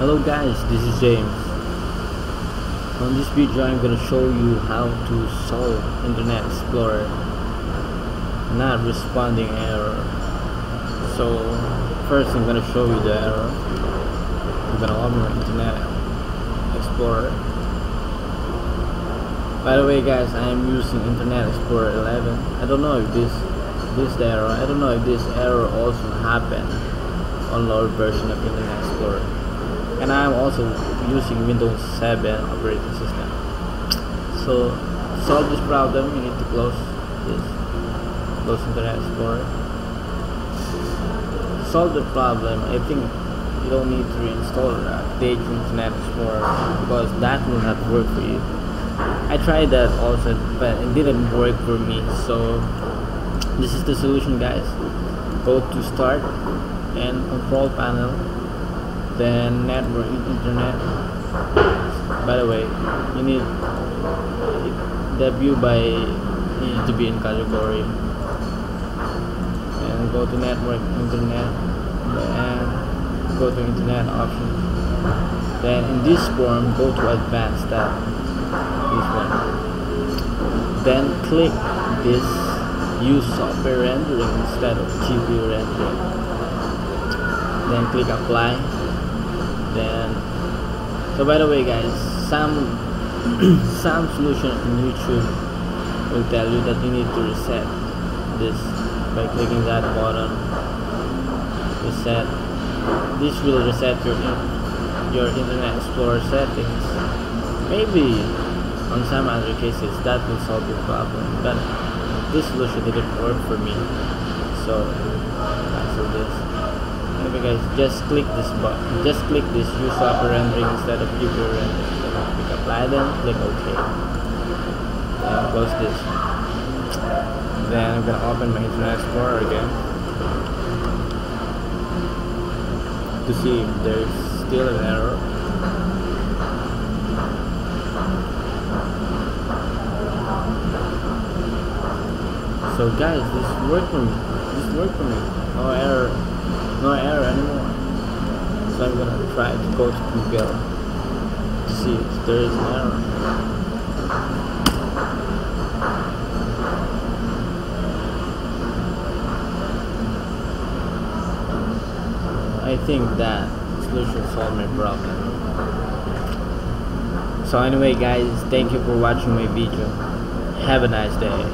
Hello guys, this is James. On this video I'm gonna show you how to solve Internet Explorer not responding error. So first I'm gonna show you the error. I'm gonna open Internet Explorer. By the way guys, I am using Internet Explorer 11. I don't know if this error, I don't know if this error also happened on lower version of Internet Explorer. And I'm also using Windows 7 operating system. So to solve this problem, you need to close Internet Explorer. To solve the problem, I think you don't need to reinstall or update Internet Explorer because that will not work for you. I tried that also, but it didn't work for me. So this is the solution, guys. Go to Start and Control Panel. Then network internet. By the way, you need the view by need to be in category and go to network internet and go to internet options. Then in this form go to advanced tab, this one, then click this use software rendering instead of TV rendering, then click apply. Then, so by the way guys, some solution on YouTube will tell you that you need to reset this by clicking that button, reset. This will reset your Internet Explorer settings. Maybe on some other cases that will solve your problem, but this solution didn't work for me, so cancel this. Anyway guys, just click this button, just click this use software rendering instead of people rendering, then click apply, then click OK, then close this. Then I'm gonna open my Internet Explorer again to see if there's still an error. So guys, this worked for me. No error anymore. So I'm gonna try to go to Google to see if there is an error. I think that solution solved my problem. So anyway guys, thank you for watching my video. Have a nice day.